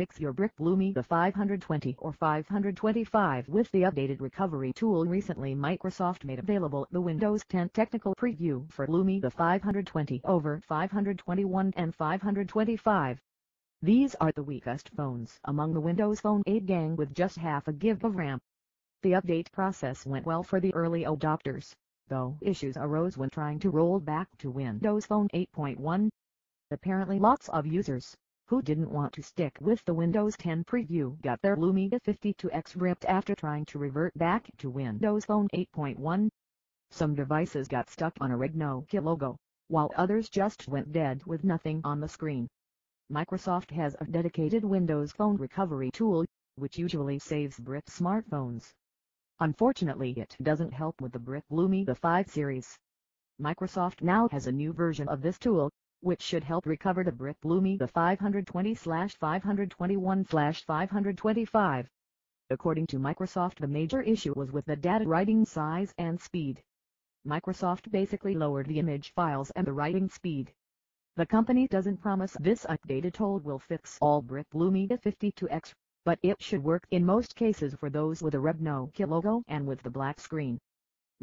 fix your bricked Lumia 520 or 525 with the updated recovery tool. Recently, Microsoft made available the Windows 10 Technical Preview for Lumia 520 over 521 and 525. These are the weakest phones among the Windows Phone 8 gang with just half a gig of RAM. The update process went well for the early adopters, though issues arose when trying to roll back to Windows Phone 8.1. Apparently lots of users, who didn't want to stick with the Windows 10 preview, got their Lumia 520 ripped after trying to revert back to Windows Phone 8.1. Some devices got stuck on a red Nokia logo, while others just went dead with nothing on the screen. Microsoft has a dedicated Windows Phone Recovery Tool, which usually saves bricked smartphones. Unfortunately, it doesn't help with the brick Lumia 5 series. Microsoft now has a new version of this tool, which should help recover the brick Lumia 520/521/525. According to Microsoft, the major issue was with the data writing size and speed. Microsoft basically lowered the image files and the writing speed. The company doesn't promise this updated tool will fix all brick Lumia 520, but it should work in most cases for those with a red Nokia logo and with the black screen.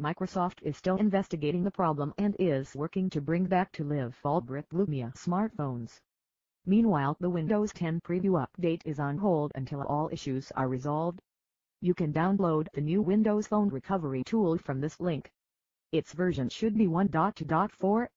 Microsoft is still investigating the problem and is working to bring back to life all brick Lumia smartphones. Meanwhile, the Windows 10 preview update is on hold until all issues are resolved. You can download the new Windows Phone Recovery Tool from this link. Its version should be 1.2.4.